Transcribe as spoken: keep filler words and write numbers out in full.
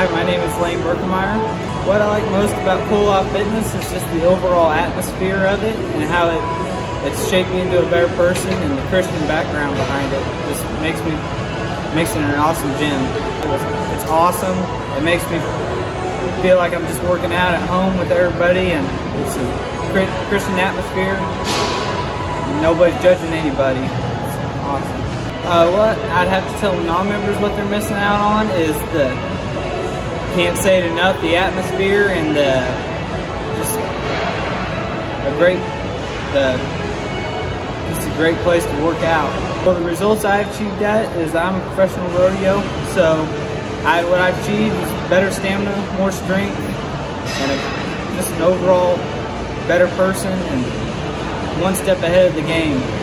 Hi, my name is Lane Berkemeyer. What I like most about Colaw Fitness is just the overall atmosphere of it and how it, it's shaped me into a better person, and the Christian background behind it just makes me makes it an awesome gym. It's awesome. It makes me feel like I'm just working out at home with everybody, and it's a Christian atmosphere. Nobody's judging anybody. It's awesome. Uh, what I'd have to tell non-members what they're missing out on is the, can't say it enough, the atmosphere and the, just a great, the, just a great place to work out. Well, the results I've achieved at is I'm a professional rodeo, so I, what I've achieved is better stamina, more strength, and a, just an overall better person and one step ahead of the game.